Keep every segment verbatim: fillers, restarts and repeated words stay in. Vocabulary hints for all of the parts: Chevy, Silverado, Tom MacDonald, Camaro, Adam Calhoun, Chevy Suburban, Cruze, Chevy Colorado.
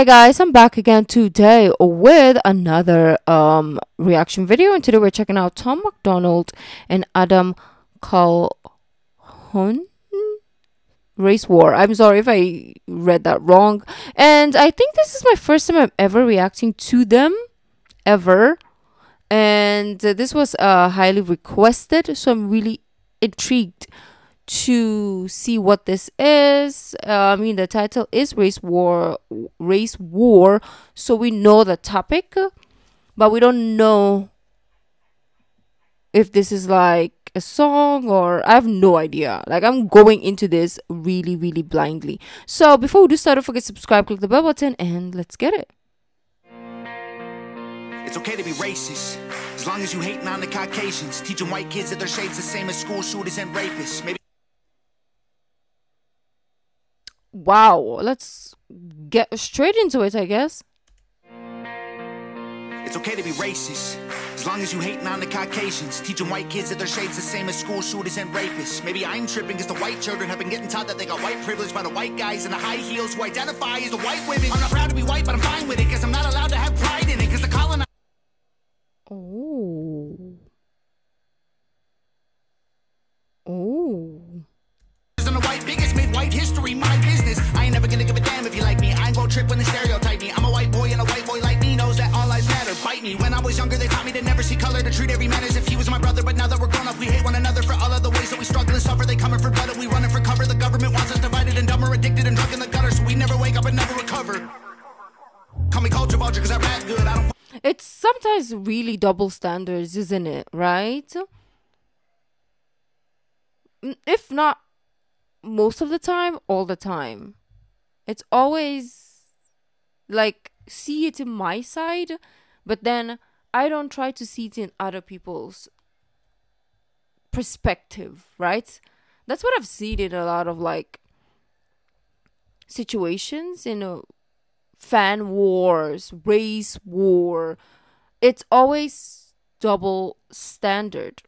Hi guys, I'm back again today with another um reaction video, and today we're checking out Tom MacDonald and Adam Calhoun Race War. I'm sorry if I read that wrong, and I think this is my first time I'm ever reacting to them ever, and uh, this was uh highly requested, so I'm really intrigued to see what this is. uh, I mean, the title is Race War, Race War, so we know the topic, but we don't know if this is like a song or I have no idea. Like, I'm going into this really really blindly. So before we do start, don't forget to subscribe, click the bell button, and let's get it. It's okay to be racist, as long as you hating on the Caucasians, teaching white kids that their shade's the same as school shooters and rapists. Maybe. Wow, let's get straight into it, I guess. It's okay to be racist, as long as you hating on the Caucasians, teaching white kids that their shade's the same as school shooters and rapists. Maybe I'm tripping because the white children have been getting taught that they got white privilege by the white guys in the high heels who identify as the white women. I'm not proud to be white, but I'm fine with it because I'm not allowed to have pride in it because the colonizer. Oh. Oh. I'm the white biggest, made white history my business. I ain't never gonna give a damn if you like me. I ain't gonna trip when they stereotype me. I'm a white boy, and a white boy like me knows that all lives matter. Bite me. When I was younger, they taught me to never see color, to treat every man as if he was my brother. But now that we're grown up, we hate one another for all of the ways that we struggle and suffer. They coming for blood, and we running for cover. The government wants us divided and dumber, addicted and drunk in the gutter, so we never wake up and never recover. Call me culture vulture because I rap good. I don't. It's sometimes really double standards, isn't it? Right? If not most of the time, all the time. It's always like, see it in my side, but then I don't try to see it in other people's perspective, right? That's what I've seen in a lot of like situations, you know, fan wars, race war. It's always double standard.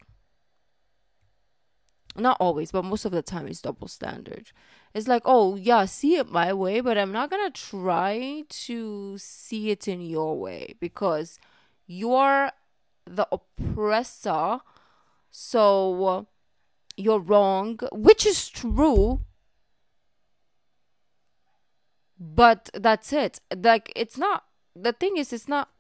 Not always, but most of the time it's double standard. It's like, oh yeah, see it my way, but I'm not gonna try to see it in your way because you're the oppressor, so you're wrong, which is true, but that's it. Like, it's not, the thing is, it's not,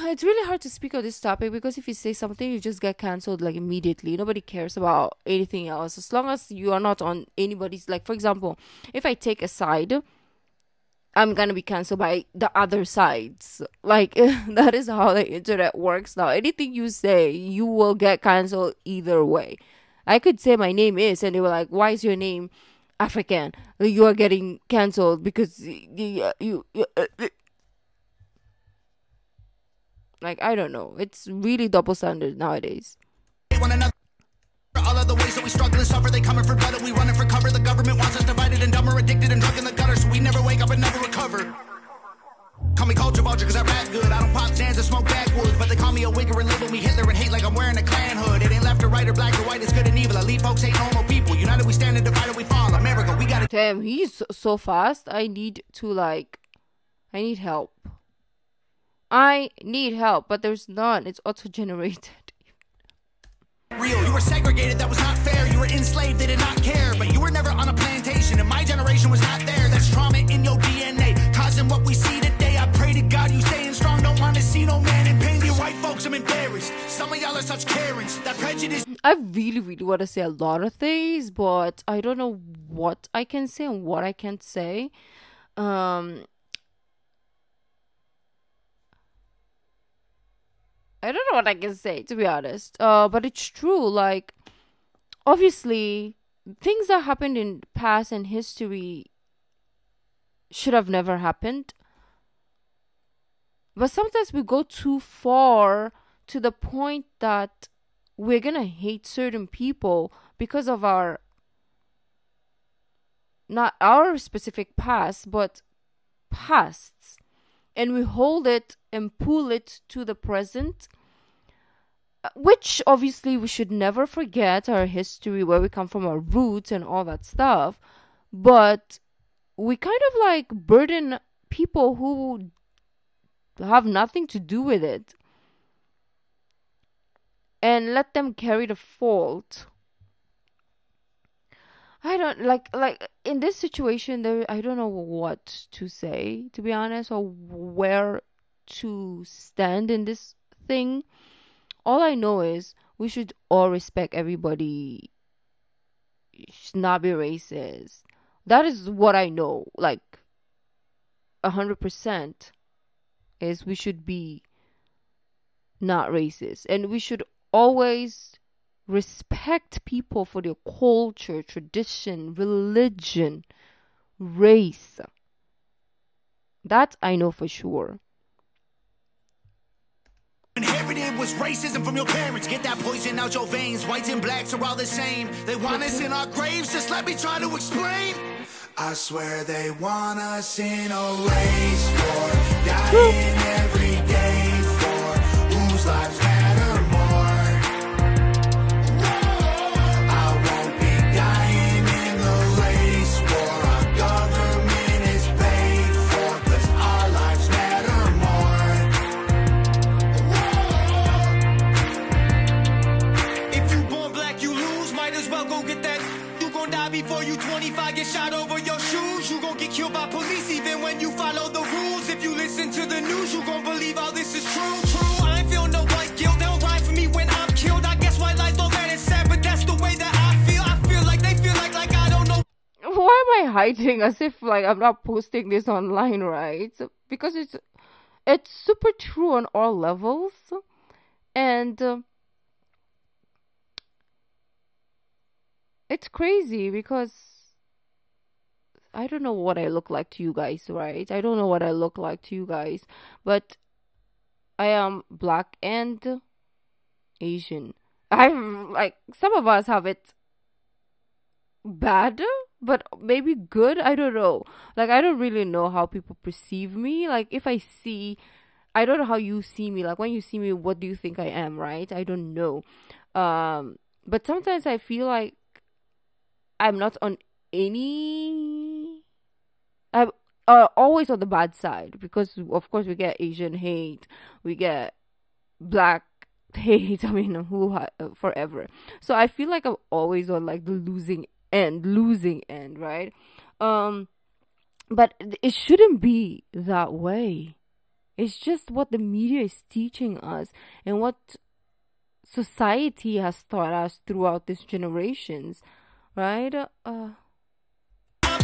it's really hard to speak on this topic because if you say something, you just get cancelled like immediately. Nobody cares about anything else as long as you are not on anybody's, like, for example, if I take a side, I'm gonna be cancelled by the other sides. Like, that is how the internet works now. Anything you say, you will get cancelled either way. I could say my name is, and they were like, why is your name African? You are getting cancelled because you, you, you uh, like, I don't know. It's really double standard nowadays. All of the ways that we struggle and suffer, they coming for blood, and we running for cover. The government wants us divided and dumber, addicted and drunk in the gutter, so we never wake up and never recover. Call me culture vulture because I rap good. I don't pop stands or smoke backwoods, but they call me a wigger and label me Hitler and hate like I'm wearing a Klan hood. It ain't left or right or black or white, it's good and evil. I leave folks hate normal people. United we stand and divided we fall. America, we got it. Damn, he's so fast. I need to, like, I need help. I need help, but there's none. It's auto-generated. Real, you were segregated. That was not fair. You were enslaved. They did not care. But you were never on a plantation, and my generation was not there. That's trauma in your D N A, causing what we see today. I pray to God you staying strong. Don't want to see no man in pain. You white folks, I'm embarrassed. Some of y'all are such Karens. That prejudice. I really, really want to say a lot of things, but I don't know what I can say and what I can't say. Um. I don't know what I can say, to be honest. Uh, but it's true. Like, obviously, things that happened in the past and history should have never happened. But sometimes we go too far to the point that we're going to hate certain people because of our, not our specific past, but pasts. And we hold it and pull it to the present, which obviously we should never forget our history, where we come from, our roots and all that stuff. But we kind of like burden people who have nothing to do with it and let them carry the fault. I don't like like in this situation there I don't know what to say, to be honest, or where to stand in this thing. All I know is we should all respect everybody. You should not be racist. That is what I know. Like a hundred percent is we should be not racist, and we should always respect people for their culture, tradition, religion, race. That I know for sure. Inherited was racism from your parents. Get that poison out your veins. Whites and blacks are all the same. They want us in our graves. Just let me try to explain. I swear they want us in a race war, dying every day for whose lives matter more. I won't be dying in the race war. Our government is paid for, 'cause our lives matter more. If you born black, you lose. Might as well go get that. You gon' die before you twenty-five, get shot over your shoes. You gon' get killed by police even when you follow the rules. If you listen to the news, you gon' believe all this is true, true. I ain't feel no white guilt, they don't lie for me when I'm killed. I guess white lies don't matter, sad, but that's the way that I feel. I feel like they feel like, like I don't know. Why am I hiding as if like I'm not posting this online, right? Because it's, it's super true on all levels. And... Uh, it's crazy because I don't know what I look like to you guys, right? I don't know what I look like to you guys, but I am black and Asian. I'm like, some of us have it bad, but maybe good. I don't know. Like, I don't really know how people perceive me. Like, if I see, I don't know how you see me. Like, when you see me, what do you think I am, right? I don't know. Um, but sometimes I feel like I'm not on any... I'm uh, always on the bad side. Because, of course, we get Asian hate. We get black hate. I mean, who uh, forever. So, I feel like I'm always on, like, the losing end. Losing end, right? Um, but it shouldn't be that way. It's just what the media is teaching us. And what society has taught us throughout these generations. Right? Uh, I'm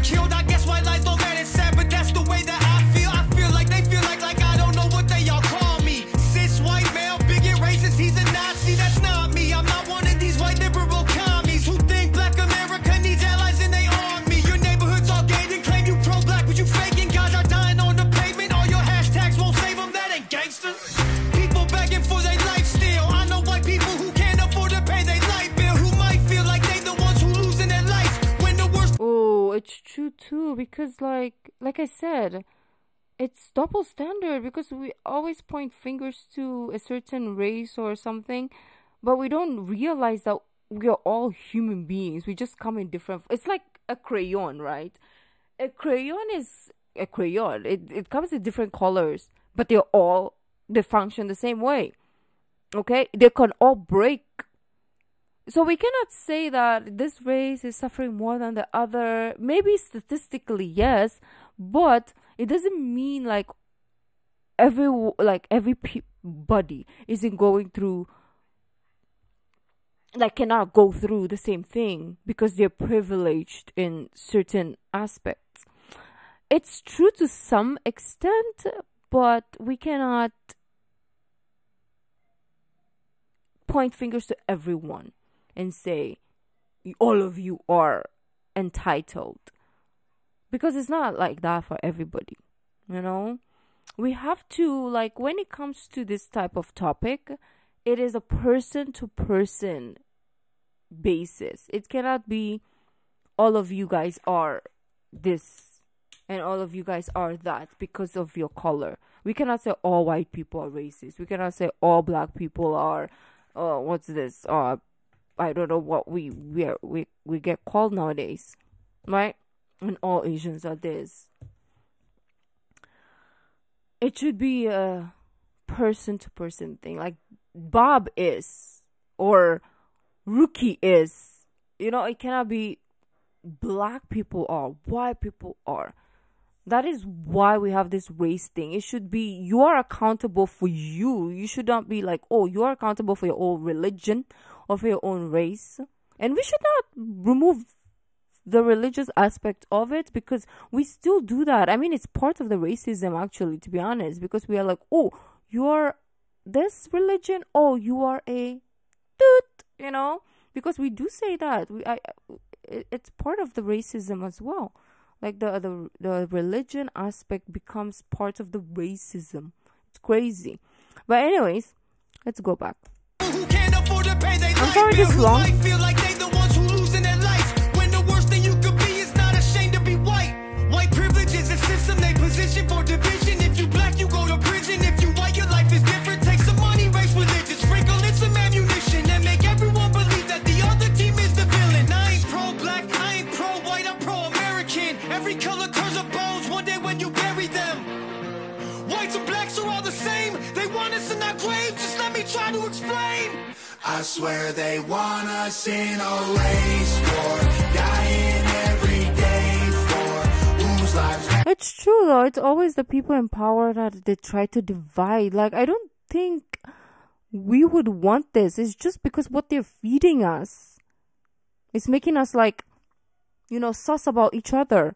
killed, I guess white lies don't matter, sad, but that's the way that I feel. I feel like they feel like, like I don't know what they all call me. Cis white male, bigot, racist, he's a Nazi, that's not me. I'm not one of these white liberal commies who think black America needs allies in their army. Your neighborhood's all gay and claim you pro-black, but you faking. Guys are dying on the pavement, all your hashtags won't save them, that ain't gangster. People begging for their life still. I know white people who can't afford to pay their life bill, who might feel like they the ones who losing their life when the worst... Oh, it's true too, because like like I said, it's double standard, because we always point fingers to a certain race or something, but we don't realize that we are all human beings. We just come in different... It's like a crayon, right? A crayon is a crayon. It, it comes in different colors, but they're all... They function the same way. Okay? They can all break. So we cannot say that this race is suffering more than the other. Maybe statistically, yes, but it doesn't mean like every like every pe- body isn't going through, like cannot go through the same thing because they're privileged in certain aspects. It's true to some extent, but we cannot point fingers to everyone and say all of you are entitled, because it's not like that for everybody. You know, we have to, like, when it comes to this type of topic, it is a person to person basis. It cannot be all of you guys are this and all of you guys are that because of your color. We cannot say all white people are racist. We cannot say all black people are uh what's this uh I don't know what we we are, we we get called nowadays, right? and all Asians are this. It should be a person-to-person thing. Like Bob is, or Rookie is. You know, it cannot be black people are, white people are. That is why we have this race thing. It should be you are accountable for you. You should not be like, oh, you are accountable for your own religion or for your own race. And we should not remove the religious aspect of it, because we still do that. I mean, it's part of the racism, actually, to be honest, because we are like, oh, you are this religion, oh, you are a dude, you know, because we do say that. We, I, it's part of the racism as well. Like the, the the religion aspect becomes part of the racism. It's crazy. But anyways, let's go back. Who can't afford to pay their I'm sorry this long. Feel like they the ones who losing their life. When the worst thing you could be is not ashamed to be white. White privilege is a system they position for division. If you black, you go to prison. If you white, your life is different. Take some money, race religion, sprinkle in some ammunition, and make everyone believe that the other team is the villain. I ain't pro-black, I ain't pro-white, I'm pro-American. Every color turns to bones one day when you bury them. Whites and blacks are all the same. They want us in our graves, just let me try to explain. I swear they want us in a race war, dying every day for whose lives. It's true though, it's always the people in power that they try to divide. Like, I don't think we would want this. It's just because what they're feeding us. It's making us like, you know, sus about each other.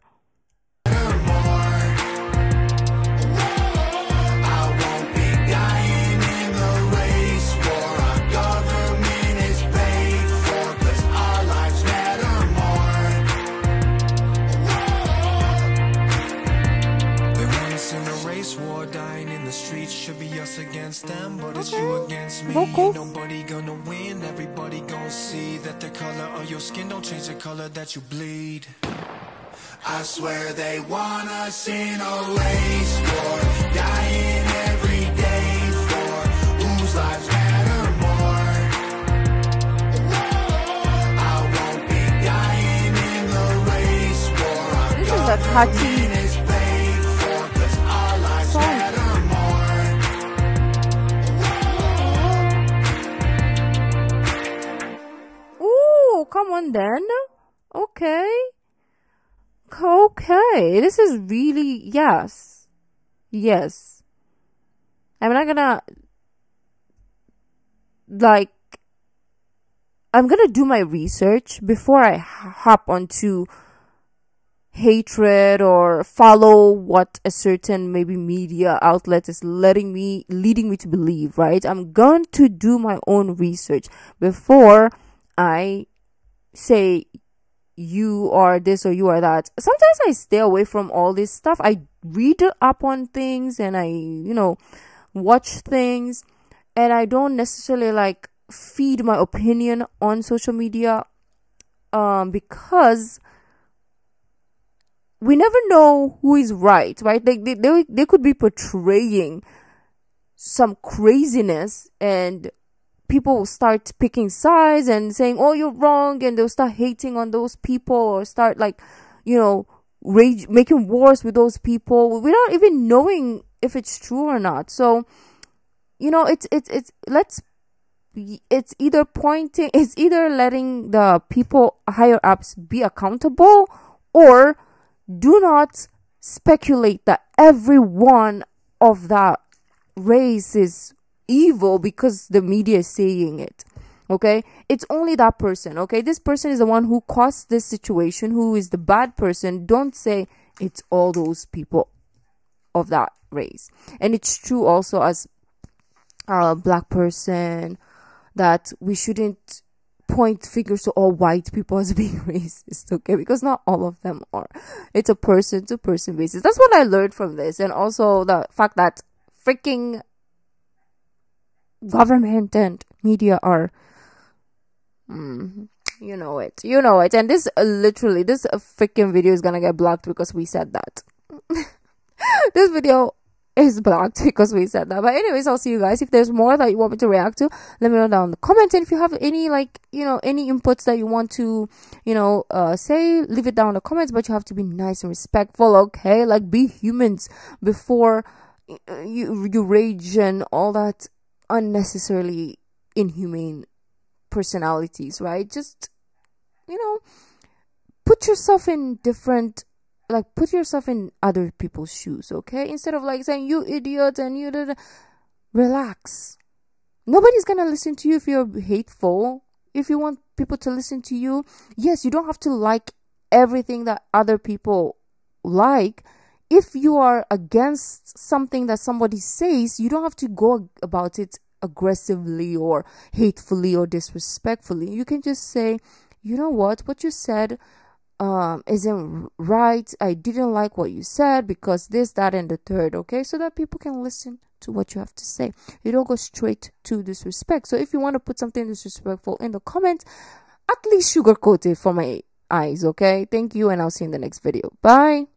Against them, but okay. It's you against me. Vocals. Nobody gonna win, everybody gonna see that the color of your skin don't change the color that you bleed. I swear they want us in a race war, dying every day for whose lives matter more. I won't be dying in the race war. This is a touchy come on then. Okay. Okay. This is really... Yes. Yes. I'm not gonna... Like... I'm gonna do my research before I hop onto hatred or follow what a certain maybe media outlet is letting me... leading me to believe, right? I'm going to do my own research before I... say you are this or you are that. Sometimes I stay away from all this stuff. I read up on things and I, you know, watch things, and I don't necessarily like feed my opinion on social media um because we never know who is right, right? Like they, they, they could be portraying some craziness and people will start picking sides and saying, oh, you're wrong, and they'll start hating on those people or start, like, you know, rage, making wars with those people without even knowing if it's true or not. So, you know, it's, it's, it's, let's, it's either pointing, it's either letting the people higher ups be accountable, or do not speculate that everyone of that race is evil because the media is saying it. Okay, it's only that person. Okay, this person is the one who caused this situation, who is the bad person. Don't say it's all those people of that race. And it's true also as a black person that we shouldn't point fingers to all white people as being racist, okay, because not all of them are. It's a person to person basis. That's what I learned from this. And also the fact that freaking government and media are, mm, you know it, you know it. And this uh, literally, this uh, freaking video is gonna get blocked because we said that. This video is blocked because we said that. But anyways, I'll see you guys. If there's more that you want me to react to, let me know down in the comments. And if you have any, like, you know, any inputs that you want to, you know, uh say, leave it down in the comments. But you have to be nice and respectful, okay? Like, be humans before you you rage and all that unnecessarily inhumane personalities, right? Just, you know, put yourself in different, like, put yourself in other people's shoes, okay? Instead of, like, saying, you idiot, and you did, relax. Nobody's gonna listen to you if you're hateful. If you want people to listen to you, yes, you don't have to like everything that other people like. If you are against something that somebody says, you don't have to go about it aggressively or hatefully or disrespectfully. You can just say, you know what, what you said um isn't right. I didn't like what you said because this, that, and the third, okay? So that people can listen to what you have to say. You don't go straight to disrespect. So if you want to put something disrespectful in the comments, at least sugarcoat it for my eyes, okay? Thank you, and I'll see you in the next video. Bye.